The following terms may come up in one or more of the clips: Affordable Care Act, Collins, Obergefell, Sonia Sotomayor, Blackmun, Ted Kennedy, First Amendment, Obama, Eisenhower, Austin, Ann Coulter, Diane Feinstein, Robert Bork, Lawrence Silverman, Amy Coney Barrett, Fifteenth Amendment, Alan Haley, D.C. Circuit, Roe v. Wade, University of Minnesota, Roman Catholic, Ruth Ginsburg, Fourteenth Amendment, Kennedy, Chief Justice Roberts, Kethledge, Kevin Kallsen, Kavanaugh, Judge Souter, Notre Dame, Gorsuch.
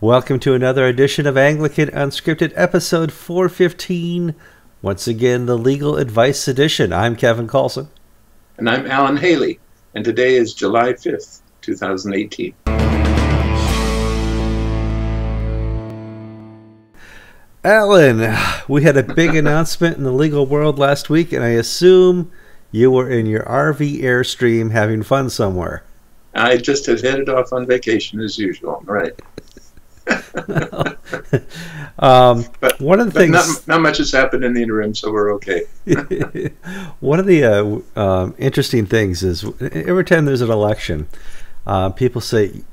Welcome to another edition of Anglican Unscripted, episode 415. Once again, the Legal Advice Edition. I'm Kevin Kallsen. And I'm Alan Haley. And today is July 5th, 2018. Alan, we had a big announcement in the legal world last week, and I assume you were in your RV Airstream having fun somewhere. I just had headed off on vacation as usual, right? But one of the things, not much has happened in the interim, so we're okay. One of the interesting things is every time there's an election, people say,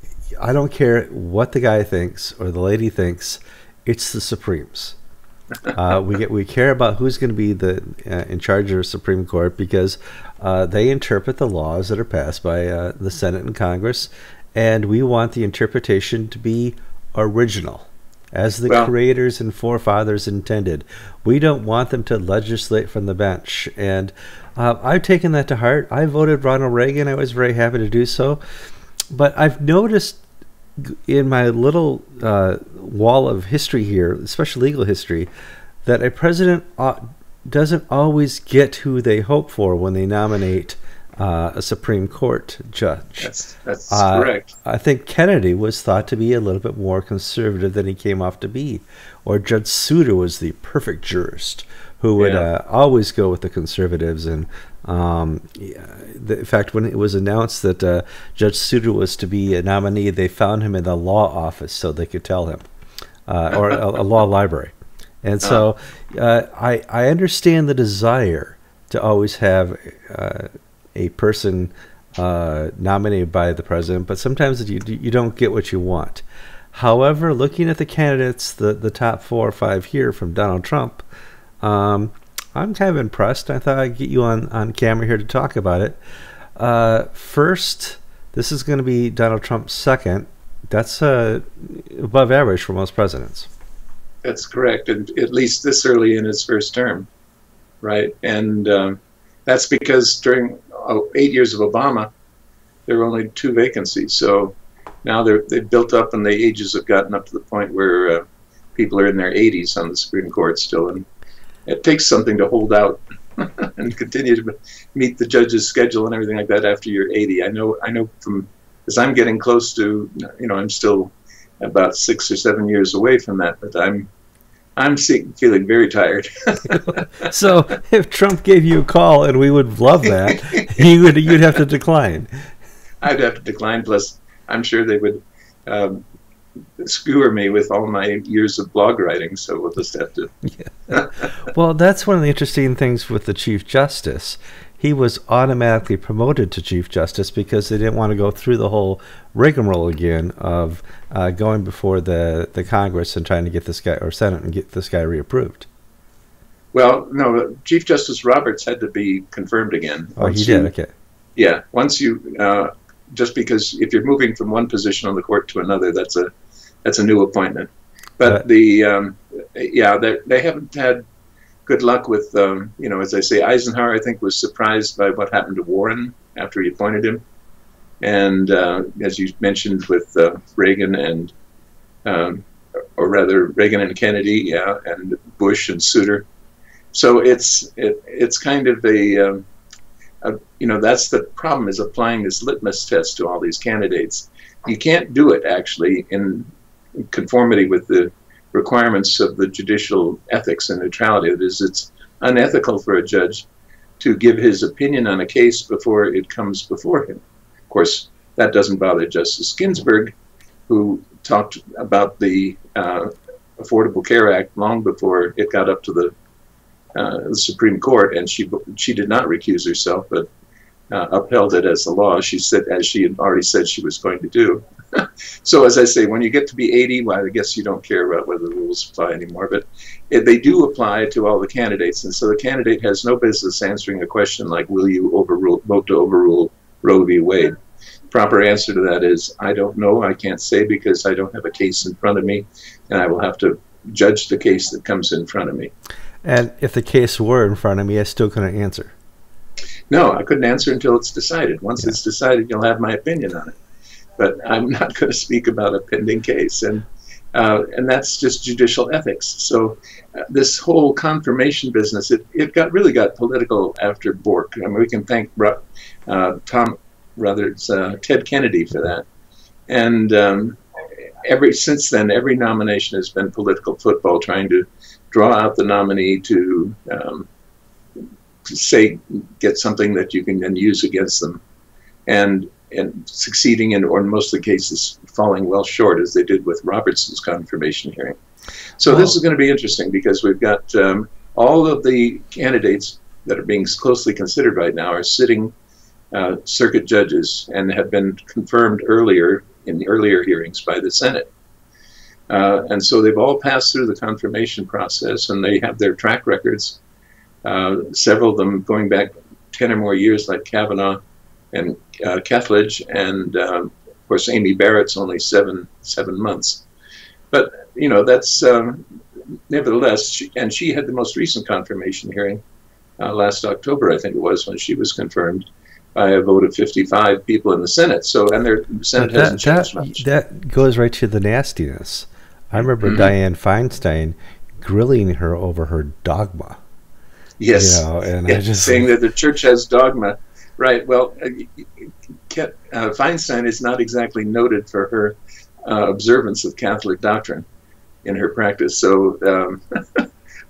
I don't care what the guy thinks or the lady thinks, it's the Supremes. We care about who's going to be the in charge of the Supreme Court because they interpret the laws that are passed by the Senate and Congress, and we want the interpretation to be original, as the creators and forefathers intended. We don't want them to legislate from the bench, and I've taken that to heart. I voted Ronald Reagan. I was very happy to do so, but I've noticed in my little wall of history here, especially legal history, that a president doesn't always get who they hope for when they nominate a Supreme Court judge. That's correct. I think Kennedy was thought to be a little bit more conservative than he came off to be, or Judge Souter was the perfect jurist who would always go with the conservatives. And in fact, when it was announced that Judge Souter was to be a nominee, they found him in the law office so they could tell him, or a law library. And so I understand the desire to always have a person nominated by the president, but sometimes you don't get what you want. However, looking at the candidates, the top 4 or 5 here from Donald Trump, I'm kind of impressed. I thought I'd get you on camera here to talk about it. First, this is going to be Donald Trump's second. That's above average for most presidents. That's correct, and at least this early in his first term, right? And that's because during 8 years of Obama, there were only 2 vacancies. So now they've built up, and the ages have gotten up to the point where people are in their 80s on the Supreme Court still, and it takes something to hold out and continue to meet the judge's schedule and everything like that after you're 80. I know from, as I'm getting close to, you know, I'm still about 6 or 7 years away from that, but I'm feeling very tired. So if Trump gave you a call, and we would love that, you'd have to decline. I'd have to decline. Plus, I'm sure they would skewer me with all my years of blog writing, so we'll just have to. Well, that's one of the interesting things with the Chief Justice. He was automatically promoted to Chief Justice because they didn't want to go through the whole rigmarole again of going before the Congress and trying to get this guy, or Senate, and get this guy reapproved. Well, no, Chief Justice Roberts had to be confirmed again. Oh, he did, okay. Yeah, once you just because if you're moving from one position on the court to another, that's a new appointment. But they haven't had good luck with, you know, as I say, Eisenhower, I think, was surprised by what happened to Warren after he appointed him. And as you mentioned with Reagan and, or rather Reagan and Kennedy, and Bush and Souter. So it's kind of a, you know, that's the problem, is applying this litmus test to all these candidates. You can't do it actually in conformity with the requirements of the judicial ethics and neutrality. That is, it's unethical for a judge to give his opinion on a case before it comes before him. Of course, that doesn't bother Justice Ginsburg, who talked about the Affordable Care Act long before it got up to the Supreme Court, and she did not recuse herself, but upheld it as the law. She said, as she had already said she was going to do. So as I say, when you get to be 80, well, I guess you don't care about whether the rules apply anymore, but they do apply to all the candidates. And so the candidate has no business answering a question like, will you vote to overrule Roe v. Wade? Proper answer to that is, I don't know, I can't say, because I don't have a case in front of me, and I will have to judge the case that comes in front of me. And if the case were in front of me, I still couldn't answer. No, I couldn't answer until it's decided. Once it's decided, you'll have my opinion on it. but I'm not going to speak about a pending case. And that's just judicial ethics. So this whole confirmation business, it really got political after Bork. I mean, we can thank Ted Kennedy for that. And since then, every nomination has been political football, trying to draw out the nominee to get something that you can then use against them. And succeeding in, or in most of the cases, falling well short, as they did with Robertson's confirmation hearing. So this is going to be interesting, because we've got all of the candidates that are being closely considered right now are sitting circuit judges and have been confirmed earlier in the earlier hearings by the Senate. And so they've all passed through the confirmation process, and they have their track records, several of them going back 10 or more years, like Kavanaugh and Kethledge, and of course Amy Barrett's only seven months. But you know, that's nevertheless, she had the most recent confirmation hearing last October, I think it was, when she was confirmed by a vote of 55 people in the Senate. So, and the Senate hasn't changed much. That goes right to the nastiness. I remember Diane Feinstein grilling her over her dogma. Yes, you know, and I just saying that the church has dogma. Right. Well, Feinstein is not exactly noted for her observance of Catholic doctrine in her practice. So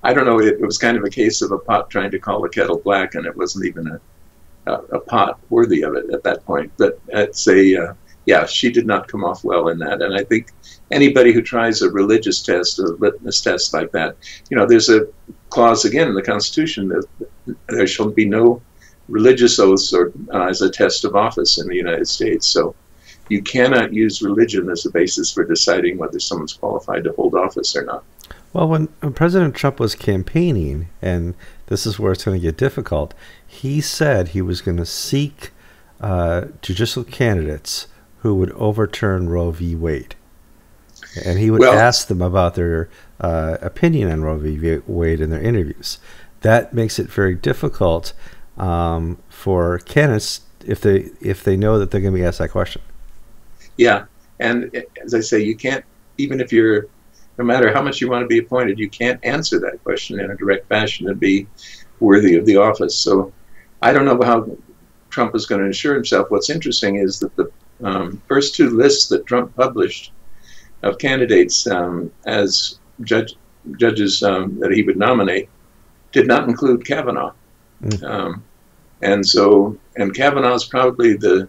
I don't know. It was kind of a case of a pot trying to call a kettle black, and it wasn't even a pot worthy of it at that point. But it's yeah, she did not come off well in that. And I think anybody who tries a religious test, a litmus test like that, you know, there's a clause again in the Constitution that there shall be no religious oaths or as a test of office in the United States. So you cannot use religion as a basis for deciding whether someone's qualified to hold office or not. Well, when President Trump was campaigning, and this is where it's going to get difficult, he said he was going to seek judicial candidates who would overturn Roe v. Wade. And he would ask them about their opinion on Roe v. Wade in their interviews. That makes it very difficult for candidates if they know that they're going to be asked that question. Yeah, and as I say, you can't, even if you're, no matter how much you want to be appointed, you can't answer that question in a direct fashion and be worthy of the office. So I don't know how Trump is going to ensure himself. What's interesting is that the first two lists that Trump published of candidates as judges that he would nominate did not include Kavanaugh. And Kavanaugh's probably the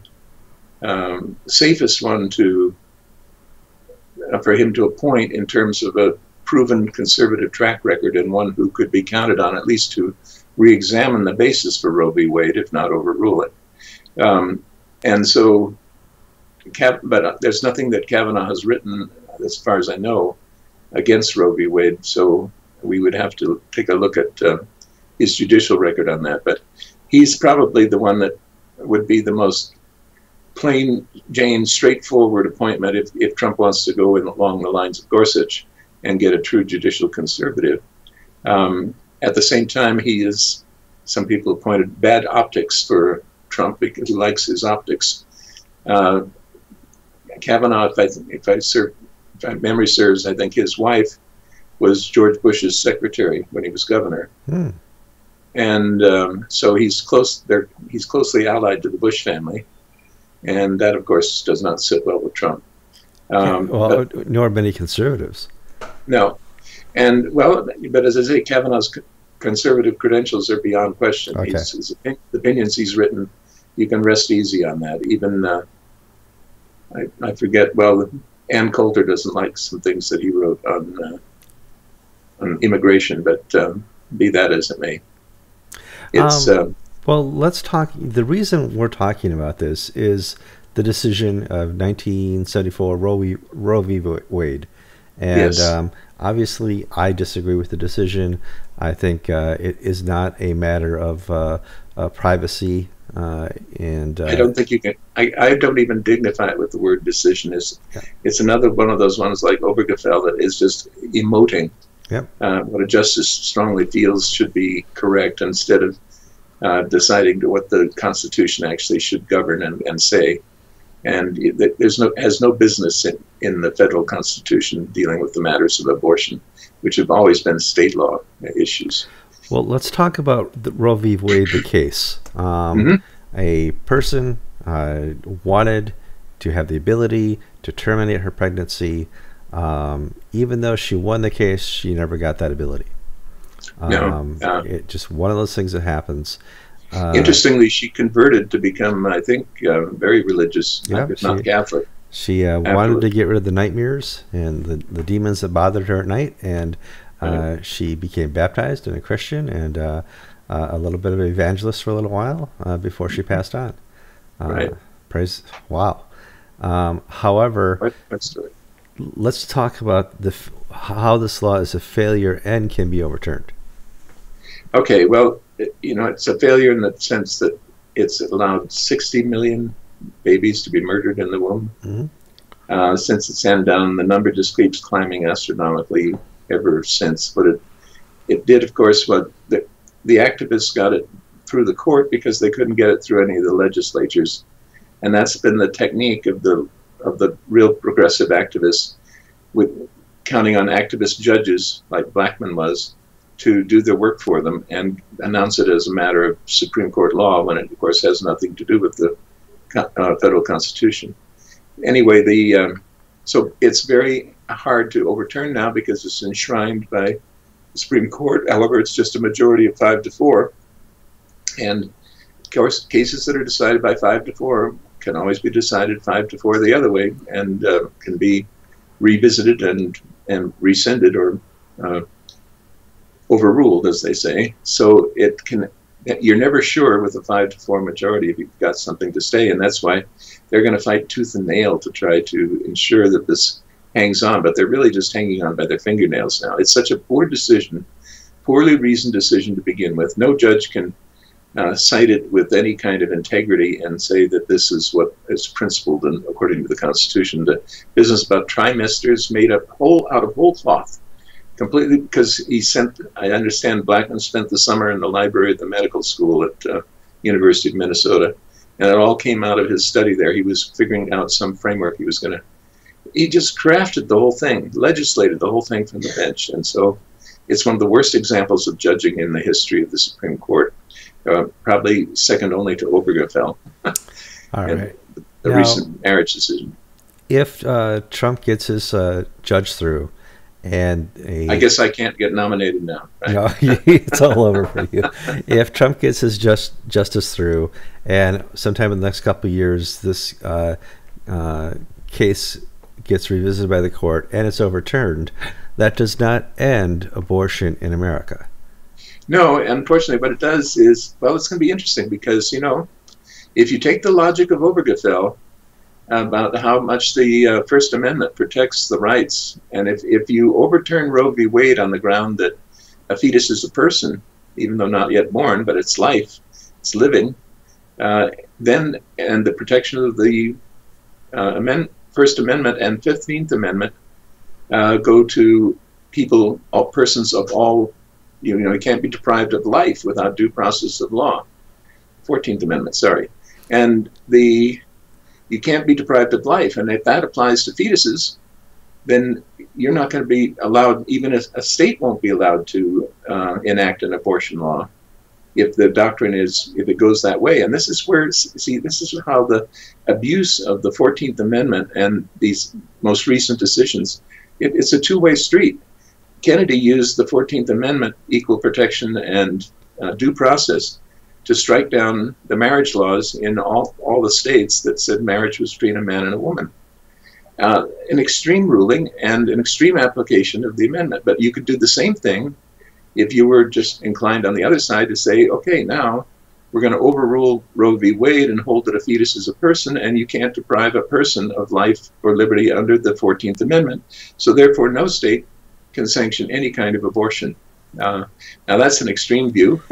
safest one for him to appoint in terms of a proven conservative track record, and one who could be counted on at least to re-examine the basis for Roe v. Wade, if not overrule it. And so, but there's nothing that Kavanaugh has written, as far as I know, against Roe v. Wade. So we would have to take a look at his judicial record on that, but he's probably the one that would be the most plain Jane, straightforward appointment if Trump wants to go in along the lines of Gorsuch and get a true judicial conservative. At the same time, he is, some people have pointed, bad optics for Trump because he likes his optics. Kavanaugh, if my memory serves, I think his wife was George Bush's secretary when he was governor. And so he's closely allied to the Bush family, and that, of course, does not sit well with Trump. Nor many conservatives. No, and but as I say, Kavanaugh's conservative credentials are beyond question. Okay. His opinions he's written, you can rest easy on that. Even I forget. Well, Ann Coulter doesn't like some things that he wrote on immigration, but be that as it may. Well, let's talk. The reason we're talking about this is the decision of 1974 Roe v. Wade, and obviously I disagree with the decision. I think it is not a matter of privacy, and I don't think you can. I don't even dignify it with the word decision. It's another one of those ones like Obergefell that is just emoting. Yep. What a justice strongly feels should be correct, instead of deciding what the Constitution actually should govern and say. and has no business in the federal Constitution dealing with the matters of abortion, which have always been state law issues. Well, let's talk about the Roe v. Wade, the case. A person wanted to have the ability to terminate her pregnancy. Even though she won the case, she never got that ability. It's just one of those things that happens. Interestingly, she converted to become, I think, very religious, not Catholic. She wanted to get rid of the nightmares and the demons that bothered her at night, and she became baptized and a Christian and a little bit of an evangelist for a little while before she passed on. Praise, wow. However, let's talk about how this law is a failure and can be overturned. Okay, well, you know, it's a failure in the sense that it's allowed 60 million babies to be murdered in the womb. Since its hand down, the number just keeps climbing astronomically ever since. But it did, of course, what the activists got it through the court because they couldn't get it through any of the legislatures, and that's been the technique of the real progressive activists, with counting on activist judges like Blackmun was to do their work for them and announce it as a matter of Supreme Court law when it, of course, has nothing to do with the federal Constitution. Anyway, so it's very hard to overturn now because it's enshrined by the Supreme Court. However, it's just a majority of 5 to 4, and of course, cases that are decided by 5 to 4 can always be decided 5 to 4 the other way, and can be revisited and rescinded or overruled, as they say. So it can. You're never sure with a 5 to 4 majority if you've got something to say, and that's why they're going to fight tooth and nail to try to ensure that this hangs on. But they're really just hanging on by their fingernails now. It's such a poor decision, poorly reasoned decision to begin with. No judge can cite it with any kind of integrity and say that this is what is principled and according to the Constitution. The business about trimesters made up out of whole cloth. Completely, because I understand Blackmun spent the summer in the library at the medical school at University of Minnesota, and it all came out of his study there. He was figuring out some framework he was going to, he just crafted the whole thing, legislated the whole thing from the bench, and so it's one of the worst examples of judging in the history of the Supreme Court, probably second only to Obergefell. The recent marriage decision. If Trump gets his judge through, and I guess I can't get nominated now. Right? No, it's all over for you. If Trump gets his justice through, and sometime in the next couple of years, this case gets revisited by the court and it's overturned, that does not end abortion in America. No, unfortunately, what it does is, well, it's going to be interesting because, you know, if you take the logic of Obergefell, about how much the First Amendment protects the rights. And if you overturn Roe v. Wade on the ground that a fetus is a person, even though not yet born, but it's life, it's living, then, and the protection of the First Amendment and 15th Amendment go to people, all persons of all, you can't be deprived of life without due process of law. 14th Amendment, sorry. And you can't be deprived of life, and if that applies to fetuses, then you're not going to be allowed, even if a state won't be allowed to enact an abortion law if the doctrine is, if it goes that way. And this is where, see, this is how the abuse of the 14th Amendment and these most recent decisions, it's a two-way street. Kennedy used the 14th Amendment, equal protection and due process, to strike down the marriage laws in all the states that said marriage was between a man and a woman. An extreme ruling and an extreme application of the amendment. But you could do the same thing if you were just inclined on the other side to say, okay, now we're going to overrule Roe v. Wade and hold that a fetus is a person, and you can't deprive a person of life or liberty under the 14th Amendment. So therefore, no state can sanction any kind of abortion. Now, that's an extreme view.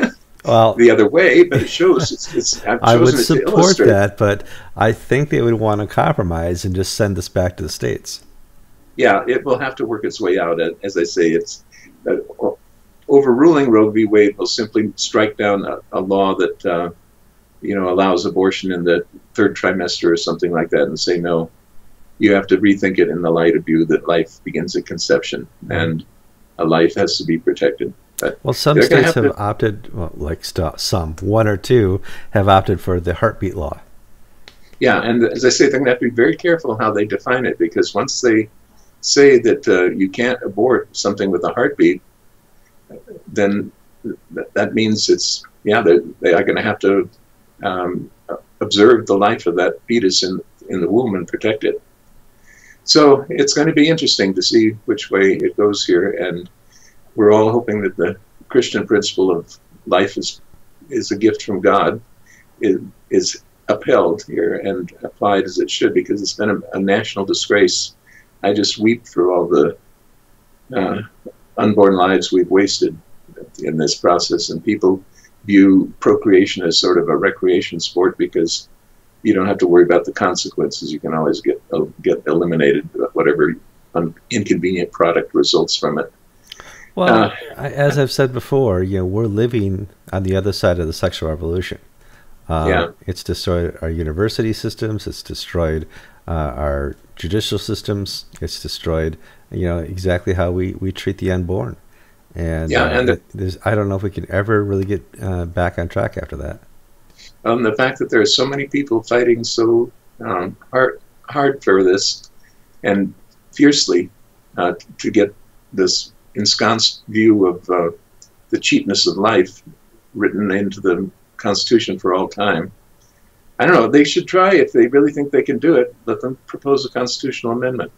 Well, the other way, but it shows I would support that, but I think they would want to compromise and just send this back to the states. Yeah, it will have to work its way out. As I say, it's overruling Roe v. Wade will simply strike down a law that allows abortion in the third trimester or something like that, and say, no, you have to rethink it in the light of view that life begins at conception and a life has to be protected. But well, some states have opted, well, like some, one or two, have opted for the heartbeat law. Yeah, and as I say, they're going to have to be very careful how they define it, because once they say that you can't abort something with a heartbeat, then that means it's, yeah, they are going to have to observe the life of that fetus in the womb and protect it. So it's going to be interesting to see which way it goes here, and we're all hoping that the Christian principle of life is a gift from God is upheld here and applied as it should, because it's been a national disgrace. I just weep for all the unborn lives we've wasted in this process, and people view procreation as sort of a recreation sport because you don't have to worry about the consequences. You can always get eliminated whatever inconvenient product results from it. Well, as I've said before, we're living on the other side of the sexual revolution. It's destroyed our university systems. It's destroyed our judicial systems. It's destroyed, exactly how we treat the unborn. And, I don't know if we can ever really get back on track after that. The fact that there are so many people fighting so hard for this and fiercely to get this ensconced view of the cheapness of life written into the Constitution for all time. I don't know, they should try, if they really think they can do it, let them propose a constitutional amendment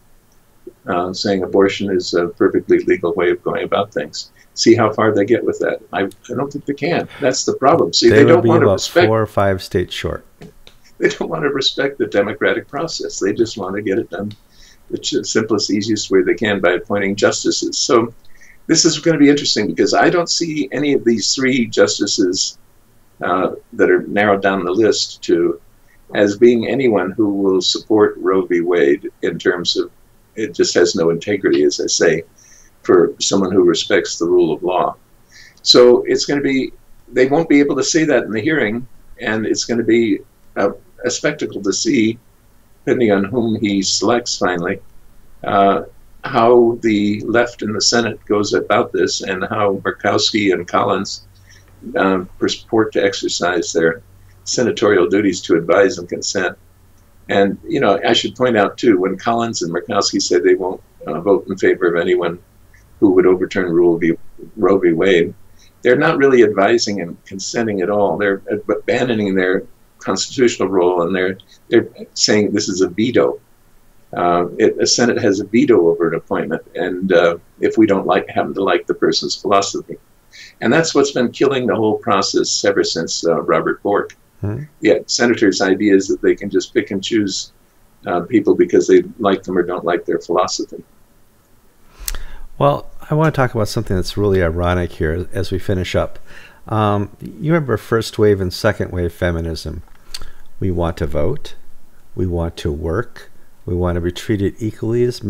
saying abortion is a perfectly legal way of going about things. See how far they get with that. I don't think they can. That's the problem. See, they don't want to respect 4 or 5 states short. They don't want to respect the democratic process. They just want to get it done the simplest, easiest way they can by appointing justices. So this is going to be interesting, because I don't see any of these 3 justices that are narrowed down the list to as being anyone who will support Roe v. Wade in terms of it just has no integrity, as I say, for someone who respects the rule of law. So it's going to be, they won't be able to say that in the hearing, and it's going to be a spectacle to see, depending on whom he selects finally, how the left in the Senate goes about this, and how Murkowski and Collins purport to exercise their senatorial duties to advise and consent. And, I should point out, too, when Collins and Murkowski said they won't vote in favor of anyone who would overturn Roe v. Wade, they're not really advising and consenting at all. They're abandoning their constitutional role, and they're saying this is a veto. A Senate has a veto over an appointment, and if we don't happen to like the person's philosophy. And that's what's been killing the whole process ever since Robert Bork. Yeah, senators' ideas that they can just pick and choose people because they like them or don't like their philosophy. Well, I want to talk about something that's really ironic here as we finish up. You remember first wave and second wave feminism. We want to vote. We want to work. We want to be treated equally as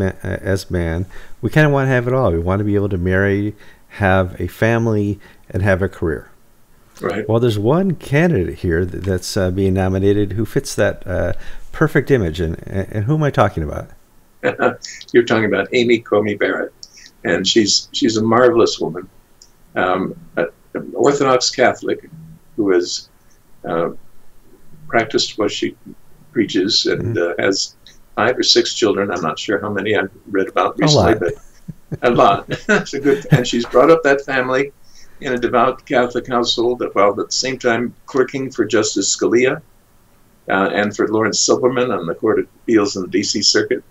man. We kind of want to have it all. We want to be able to marry, have a family, and have a career. Right. Well, there's one candidate here that's being nominated who fits that perfect image. And who am I talking about? You're talking about Amy Coney Barrett. And she's a marvelous woman, an Orthodox Catholic who has practiced what she preaches and has 5 or 6 children. I'm not sure how many I've read about recently, but a lot. It's a good, and she's brought up that family in a devout Catholic household, while at the same time clerking for Justice Scalia and for Lawrence Silverman on the Court of Appeals in the D.C. Circuit,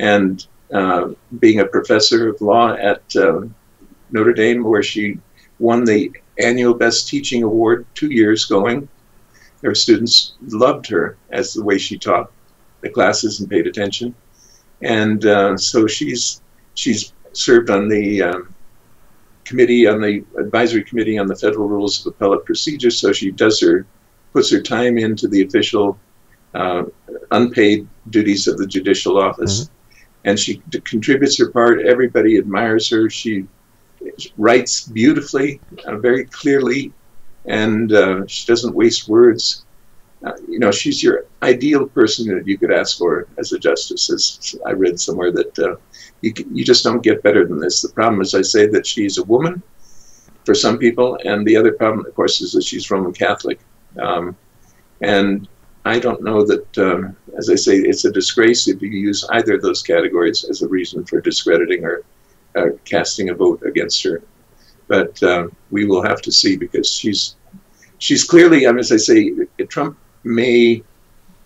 and being a professor of law at Notre Dame, where she won the annual Best Teaching Award 2 years going. Her students loved her as the way she taught the classes and paid attention. And so she's served on the advisory committee on the Federal Rules of Appellate Procedure, so she puts her time into the official unpaid duties of the judicial office, and she contributes her part. Everybody admires her. She writes beautifully, very clearly, and she doesn't waste words. you know, she's your ideal person that you could ask for as a justice. As I read somewhere that you just don't get better than this. The problem is, I say that she's a woman for some people, and the other problem, of course, is that she's Roman Catholic. And I don't know that, as I say, it's a disgrace if you use either of those categories as a reason for discrediting her, casting a vote against her. But we will have to see, because she's clearly, as I say, Trump may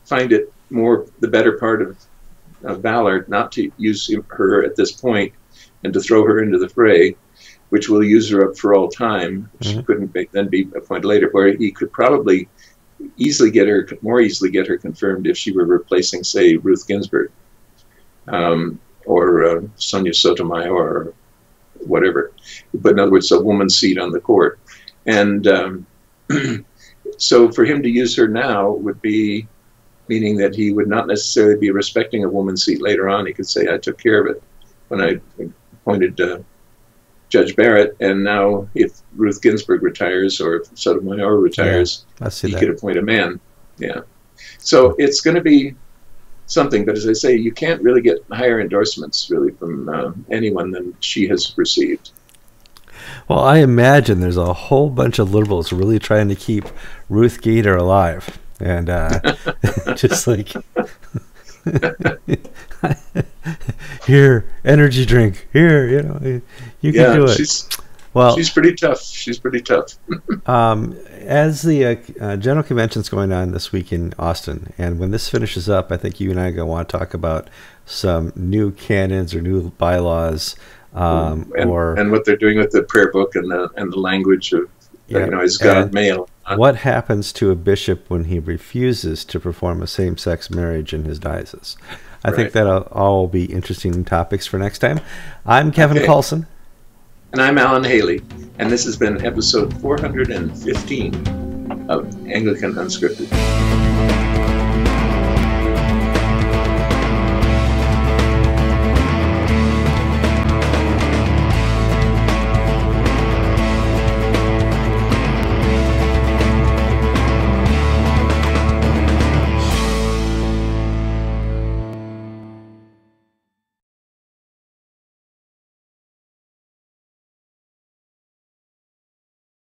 find it more the better part of valor not to use her at this point and to throw her into the fray, which will use her up for all time. Mm-hmm. She couldn't then be appointed later, where he could probably more easily get her confirmed if she were replacing, say, Ruth Ginsburg or Sonia Sotomayor or whatever. But in other words, a woman's seat on the court. And so for him to use her now would be meaning that he would not necessarily be respecting a woman's seat later on. He could say, I took care of it when I appointed Judge Barrett, and now if Ruth Ginsburg retires or if Sotomayor retires, he could appoint a man. Yeah. So it's going to be something, but as I say, you can't really get higher endorsements really from anyone than she has received. Well, I imagine there's a whole bunch of liberals really trying to keep Ruth Gator alive, and just like here, energy drink. Here, you know, you can do it. She's pretty tough. She's pretty tough. As the General Convention's going on this week in Austin, and when this finishes up, I think you and I are going to want to talk about some new canons or new bylaws, and what they're doing with the prayer book and the language of you know, is God male? What happens to a bishop when he refuses to perform a same-sex marriage in his diocese? I think that'll all be interesting topics for next time. I'm Kevin Kallsen. And I'm Alan Haley. And this has been episode 415 of Anglican Unscripted.